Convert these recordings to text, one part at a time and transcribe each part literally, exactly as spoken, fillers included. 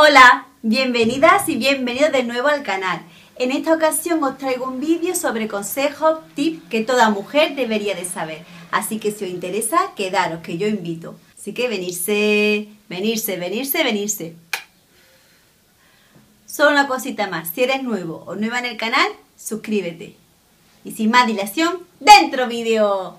Hola, bienvenidas y bienvenidos de nuevo al canal. En esta ocasión os traigo un vídeo sobre consejos, tips que toda mujer debería de saber. Así que si os interesa, quedaros, que yo invito. Así que venirse, venirse, venirse, venirse. Solo una cosita más, si eres nuevo o nueva en el canal, suscríbete. Y sin más dilación, ¡dentro vídeo!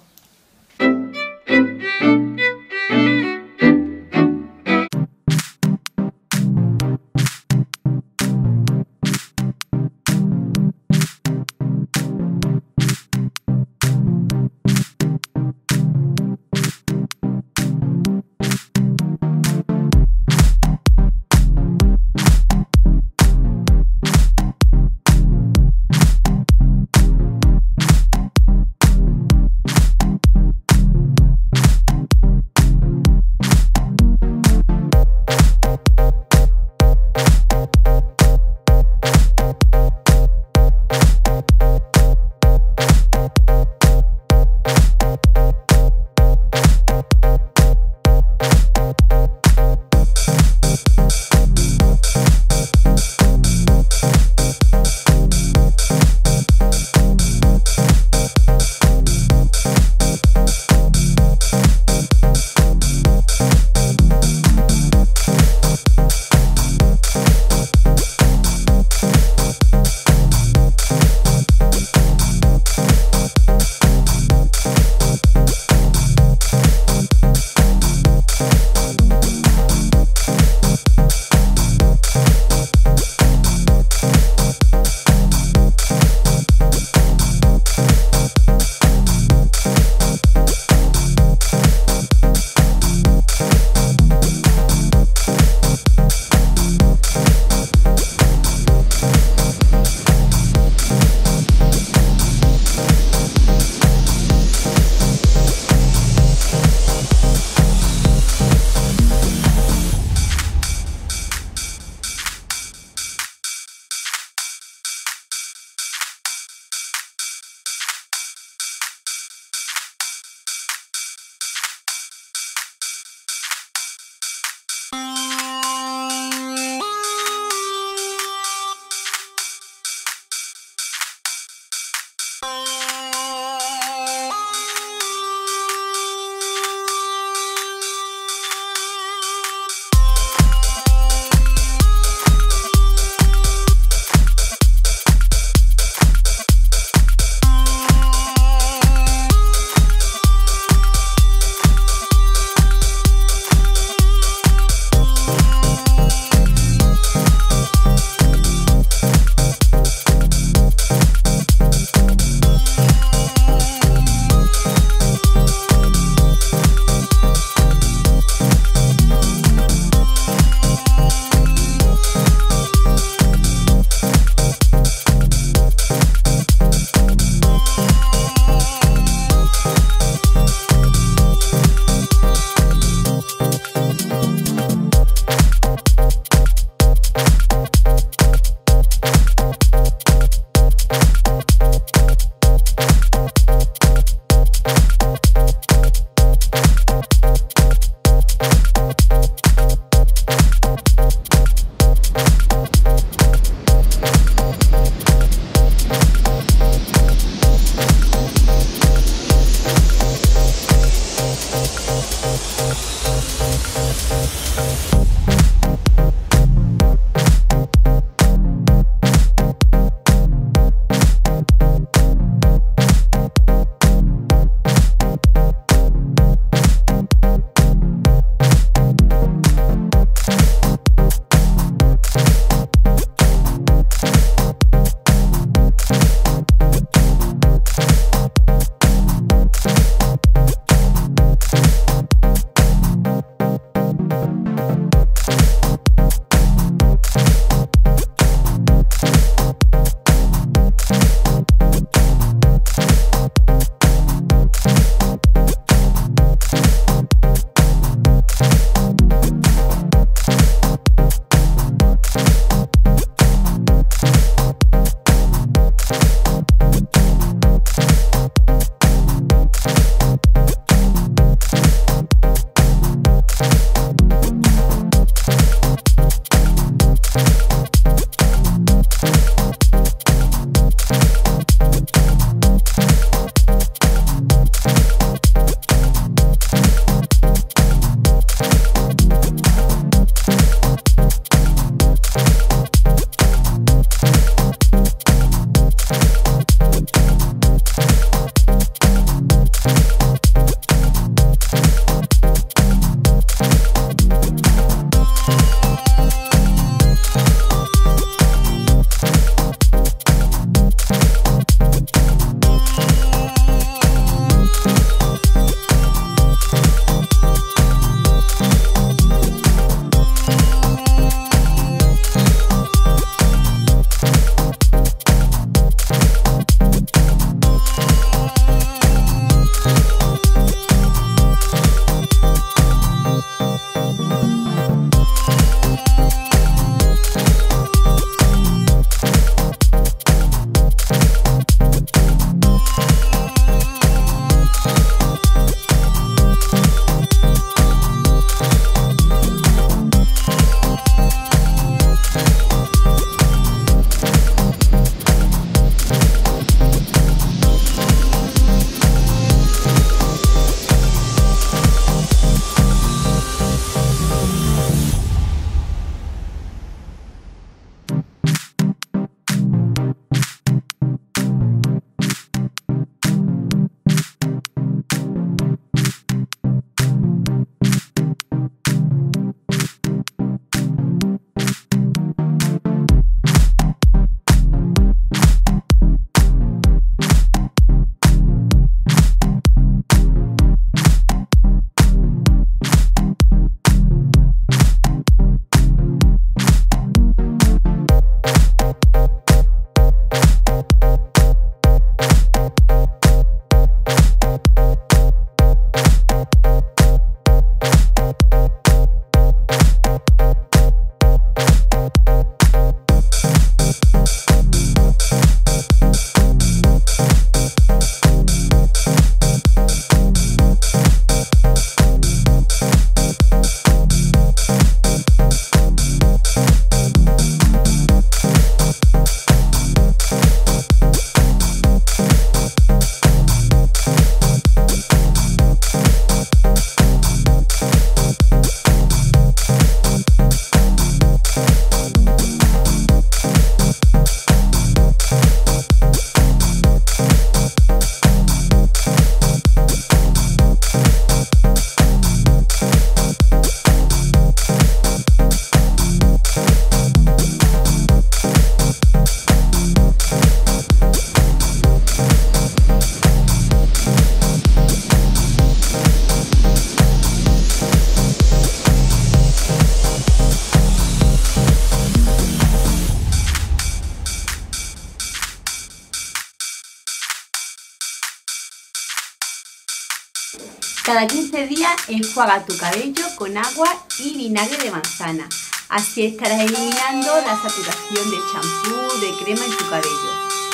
Cada quince días enjuaga tu cabello con agua y vinagre de manzana. Así estarás eliminando la saturación de champú, de crema en tu cabello.